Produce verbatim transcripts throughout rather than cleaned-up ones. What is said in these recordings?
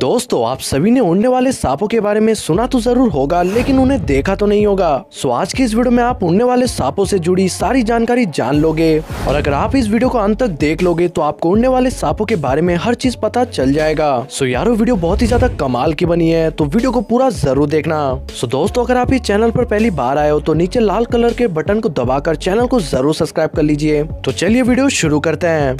दोस्तों आप सभी ने उड़ने वाले सांपों के बारे में सुना तो जरूर होगा, लेकिन उन्हें देखा तो नहीं होगा। सो आज की इस वीडियो में आप उड़ने वाले सांपों से जुड़ी सारी जानकारी जान लोगे, और अगर आप इस वीडियो को अंत तक देख लोगे तो आपको उड़ने वाले सांपों के बारे में हर चीज पता चल जाएगा। सो यारो वीडियो बहुत ही ज्यादा कमाल की बनी है, तो वीडियो को पूरा जरूर देखना। सो दोस्तों अगर आप इस चैनल पर पहली बार आए हो तो नीचे लाल कलर के बटन को दबाकर चैनल को जरूर सब्सक्राइब कर लीजिए। तो चलिए वीडियो शुरू करते हैं।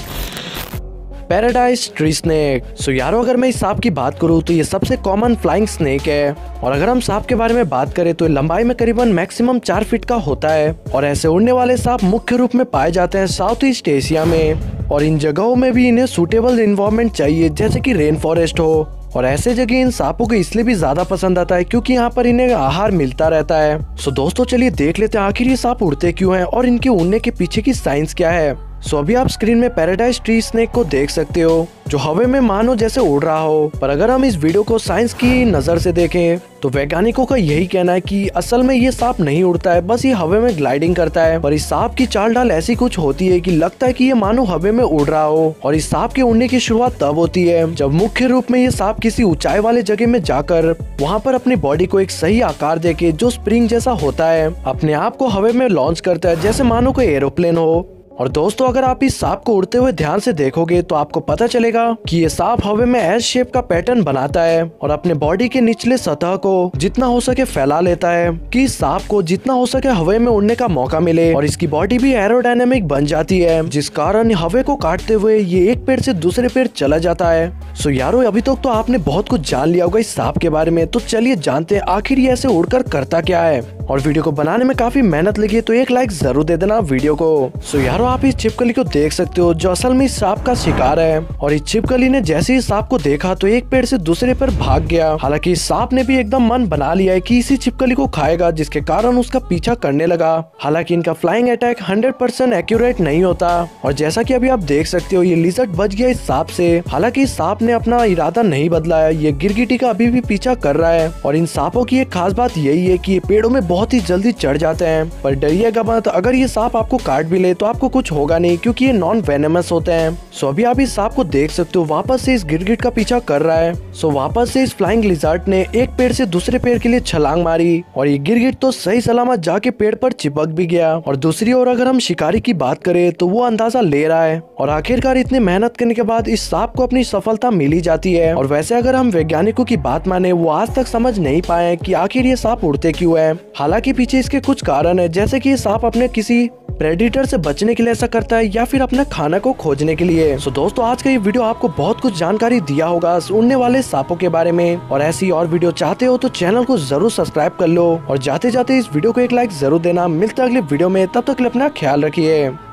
Paradise tree snake. सो यारो अगर मैं इस सांप की बात करूँ तो ये सबसे कॉमन फ्लाइंग स्नेक है, और अगर हम सांप के बारे में बात करें तो लंबाई में करीबन मैक्सिमम चार फीट का होता है, और ऐसे उड़ने वाले सांप मुख्य रूप में पाए जाते हैं साउथ ईस्ट एशिया में, और इन जगहों में भी इन्हें सूटेबल एनवायरनमेंट चाहिए जैसे कि रेन फॉरेस्ट हो, और ऐसे जगह इन सांपों को इसलिए भी ज्यादा पसंद आता है क्योंकि यहाँ पर इन्हें आहार मिलता रहता है। सो दोस्तों चलिए देख लेते हैं आखिर ये सांप उड़ते क्यों हैं और इनके उड़ने के पीछे की साइंस क्या है। सो so, अभी आप स्क्रीन में पैराडाइज ट्री स्नेक को देख सकते हो जो हवा में मानो जैसे उड़ रहा हो, पर अगर हम इस वीडियो को साइंस की नजर से देखें तो वैज्ञानिकों का यही कहना है कि असल में ये सांप नहीं उड़ता है, बस ये हवा में ग्लाइडिंग करता है। पर इस सांप की चाल ढाल ऐसी कुछ होती है कि लगता है कि ये मानो हवा में उड़ रहा हो, और इस सांप के उड़ने की शुरुआत तब होती है जब मुख्य रूप में ये सांप किसी ऊंचाई वाले जगह में जाकर वहाँ पर अपनी बॉडी को एक सही आकार देके जो स्प्रिंग जैसा होता है अपने आप को हवा में लॉन्च करता है, जैसे मानो कोई एरोप्लेन हो। और दोस्तों अगर आप इस सांप को उड़ते हुए ध्यान से देखोगे तो आपको पता चलेगा कि ये सांप हवा में एस शेप का पैटर्न बनाता है और अपने बॉडी के निचले सतह को जितना हो सके फैला लेता है कि इस सांप को जितना हो सके हवा में उड़ने का मौका मिले, और इसकी बॉडी भी एरोडायनेमिक बन जाती है जिस कारण हवा को काटते हुए ये एक पेड़ से दूसरे पेड़ चला जाता है। सो यारो अभी तक तो आपने बहुत कुछ जान लिया होगा इस सांप के बारे में, तो चलिए जानते हैं आखिर ये ऐसे उड़कर करता क्या है। और वीडियो को बनाने में काफी मेहनत लगी है तो एक लाइक जरूर दे देना वीडियो को। सो यारो आप इस छिपकली को देख सकते हो जो असल में इस सांप का शिकार है, और इस छिपकली ने जैसे ही सांप को देखा तो एक पेड़ से दूसरे पर भाग गया। हालांकि इस सांप ने भी एकदम मन बना लिया है कि इसी छिपकली को खाएगा, जिसके कारण उसका पीछा करने लगा। हालांकि इनका flying attack hundred percent accurate नहीं होता, और जैसा कि अभी आप देख सकते हो ये लिजर्ड बच गया इस सांप से। हालांकि इस सांप ने अपना इरादा नहीं बदला है, ये गिरगिटी का अभी भी पीछा कर रहा है, और इन सांपों की एक खास बात यही है कि ये पेड़ों में बहुत ही जल्दी चढ़ जाते हैं। पर डरिएगा मत, अगर ये सांप आपको काट भी ले तो आपको कुछ होगा नहीं क्योंकि ये नॉन वेनेमस होते हैं। सो अभी आप इस सांप को देख सकते हो वापस से इस गिरगिट का पीछा कर रहा है। सो वापस से इस फ्लाइंग लिजर्ड ने एक पेड़ से दूसरे पेड़ के लिए छलांग मारी, और ये गिरगिट तो सही सलामत जाके पेड़ पर चिपक भी गया। और दूसरी ओर अगर हम शिकारी की बात करें तो वो अंदाजा ले रहा है, और आखिरकार इतनी मेहनत करने के बाद इस सांप को अपनी सफलता मिली जाती है। और वैसे अगर हम वैज्ञानिकों की बात माने वो आज तक समझ नहीं पाए कि आखिर ये सांप उड़ते क्यों है। हालांकि पीछे इसके कुछ कारण है, जैसे कि ये सांप अपने किसी प्रेडिटर से बचने के लिए ऐसा करता है या फिर अपना खाना को खोजने के लिए। सो दोस्तों आज का ये वीडियो आपको बहुत कुछ जानकारी दिया होगा उड़ने वाले सांपों के बारे में, और ऐसी और वीडियो चाहते हो तो चैनल को जरूर सब्सक्राइब कर लो, और जाते जाते इस वीडियो को एक लाइक जरूर देना। मिलते हैं अगले वीडियो में, तब तक अपना ख्याल रखिए।